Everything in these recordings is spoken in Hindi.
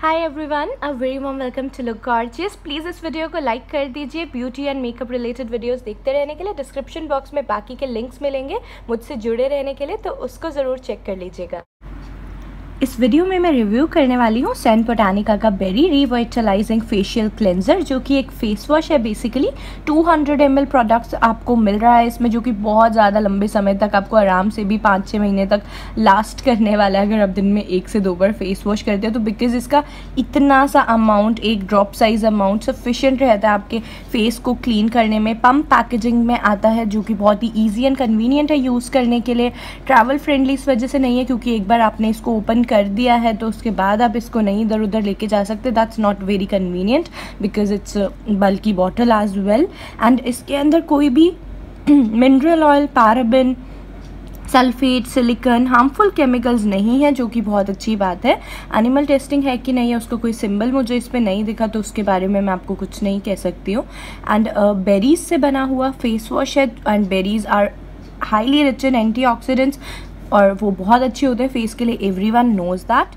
Hi everyone, a very warm welcome to look gorgeous. Please इस वीडियो को लाइक कर दीजिए। Beauty and makeup related videos देखते रहने के लिए डिस्क्रिप्शन बॉक्स में बाकी के लिंक्स मिलेंगे मुझसे जुड़े रहने के लिए, तो उसको ज़रूर चेक कर लीजिएगा। इस वीडियो में मैं रिव्यू करने वाली हूँ सेंट बोटानिका का बेरी रिवाइटलाइजिंग फेशियल क्लेंजर, जो कि एक फेस वॉश है। बेसिकली 200 ml प्रोडक्ट्स आपको मिल रहा है इसमें, जो कि बहुत ज़्यादा लंबे समय तक आपको आराम से भी 5-6 महीने तक लास्ट करने वाला है अगर आप दिन में 1 से 2 बार फेस वॉश करते हो तो। बिकॉज इसका इतना सा अमाउंट, एक ड्रॉप साइज अमाउंट सफिशेंट रहता है आपके फेस को क्लीन करने में। पम्प पैकेजिंग में आता है, जो कि बहुत ही ईजी एंड कन्वीनियंट है यूज़ करने के लिए। ट्रैवल फ्रेंडली इस वजह से नहीं है क्योंकि एक बार आपने इसको ओपन कर दिया है तो उसके बाद आप इसको नहीं इधर उधर लेके जा सकते। That's not very convenient because it's bulky bottle as well. And इसके अंदर कोई भी mineral oil, paraben, sulphate, silicone, harmful chemicals नहीं है, जो कि बहुत अच्छी बात है। एनिमल टेस्टिंग है कि नहीं है उसका कोई सिंबल मुझे इस पर नहीं दिखा, तो उसके बारे में मैं आपको कुछ नहीं कह सकती हूँ। एंड बेरीज से बना हुआ फेस वॉश है and berries are highly rich in antioxidants और वो बहुत अच्छे होते हैं फेस के लिए। Everyone knows that.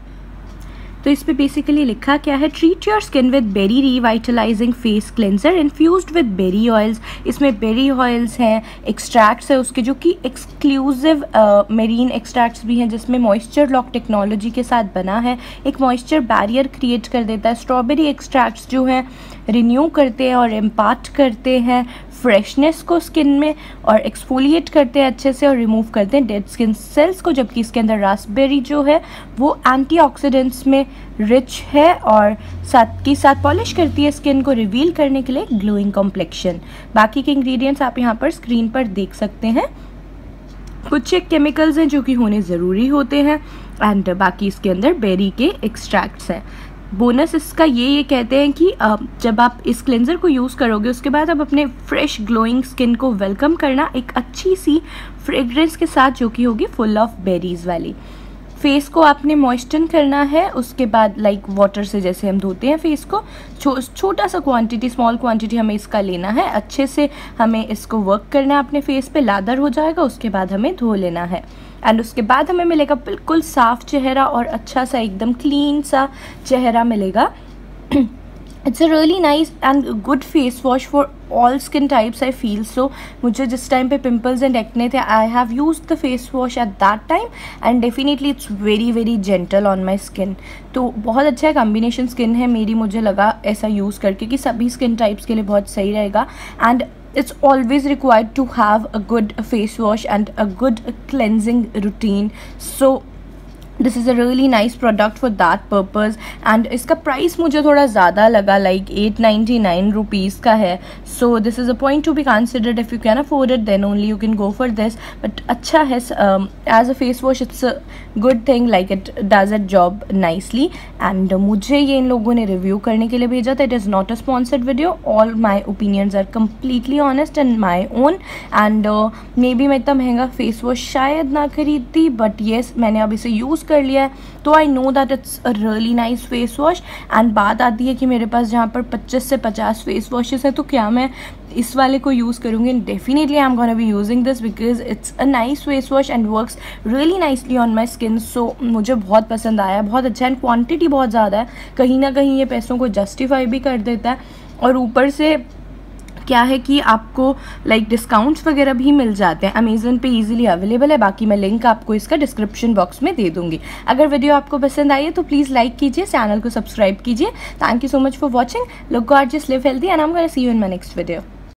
तो इस पे बेसिकली लिखा क्या है, treat your skin with berry revitalising face cleanser infused with berry oils. इसमें बेरी ऑयल्स हैं, एक्सट्रैक्ट्स है उसके, जो कि एक्सक्लूसिव मेरीन एक्सट्रैक्ट्स भी हैं जिसमें मॉइस्चर लॉक टेक्नोलॉजी के साथ बना है। एक मॉइस्चर बैरियर क्रिएट कर देता है। स्ट्रॉबेरी एक्सट्रैक्ट्स जो हैं रिन्यू करते हैं और इम्पार्ट करते हैं फ्रेशनेस को स्किन में, और एक्सफोलिएट करते हैं अच्छे से और रिमूव करते हैं डेड स्किन सेल्स को। जबकि इसके अंदर रास्पबेरी जो है वो एंटीऑक्सीडेंट्स में रिच है और साथ के साथ पॉलिश करती है स्किन को, रिवील करने के लिए ग्लोइंग कॉम्प्लेक्शन। बाकी के इंग्रेडिएंट्स आप यहाँ पर स्क्रीन पर देख सकते हैं। कुछ एक केमिकल्स हैं जो कि होने ज़रूरी होते हैं एंड बाकी इसके अंदर बेरी के एक्सट्रैक्ट्स हैं। बोनस इसका ये कहते हैं कि जब आप इस क्लेंजर को यूज़ करोगे उसके बाद आप अपने फ्रेश ग्लोइंग स्किन को वेलकम करना एक अच्छी सी फ्रेग्रेंस के साथ, जो कि होगी फुल ऑफ बेरीज़ वाली। फेस को आपने मॉइस्चन करना है, उसके बाद लाइक वाटर से जैसे हम धोते हैं फेस को, छोटा सा क्वांटिटी, स्मॉल क्वांटिटी हमें इसका लेना है। अच्छे से हमें इसको वर्क करना है अपने फेस पे, लादर हो जाएगा। उसके बाद हमें धो लेना है एंड उसके बाद हमें मिलेगा बिल्कुल साफ़ चेहरा और अच्छा सा एकदम क्लीन सा चेहरा मिलेगा। It's a really nice and good face wash for all skin types I feel so. मुझे जिस टाइम पे पिम्पल्स एंड एक्ने थे, I have use the face wash at that time and definitely it's very very gentle on my skin. तो बहुत अच्छा कॉम्बिनेशन स्किन है मेरी, मुझे लगा ऐसा यूज़ करके कि सभी स्किन टाइप्स के लिए बहुत सही रहेगा। And it's always required to have a good face wash and a good cleansing routine, so this is a really nice product for that purpose। and इसका प्राइस मुझे थोड़ा ज़्यादा लगा, लाइक 899 रुपीज़ का है। so this is a point to be considered, if you can afford it then only you can go for this। but अच्छा है as a face wash it's a good thing, like it does its job nicely। and मुझे ये इन लोगों ने रिव्यू करने के लिए भेजा था। it is not a sponsored video, all my opinions are completely honest and my own। and maybe मैं इतना महंगा फेस वॉश शायद ना खरीदती, but yes मैंने अब इसे यूज़ कर लिया है तो I know that it's a really nice face wash. And बात आती है कि मेरे पास जहाँ पर 25 से 50 फेस वॉशेस हैं, तो क्या मैं इस वाले को यूज़ करूँगी? And definitely I am gonna be using this because it's a nice face wash and works really nicely on my skin. So मुझे बहुत पसंद आया, बहुत अच्छा। एंड क्वान्टिटी बहुत ज़्यादा है, कहीं ना कहीं ये पैसों को जस्टिफाई भी कर देता है। और ऊपर से क्या है कि आपको लाइक डिस्काउंट्स वगैरह भी मिल जाते हैं, अमेज़न पे इजीली अवेलेबल है। बाकी मैं लिंक आपको इसका डिस्क्रिप्शन बॉक्स में दे दूँगी। अगर वीडियो आपको पसंद आई है तो प्लीज़ लाइक कीजिए, चैनल को सब्सक्राइब कीजिए। Thank you so much for watching. Look gorgeous, live healthy and I am gonna see you in my next video.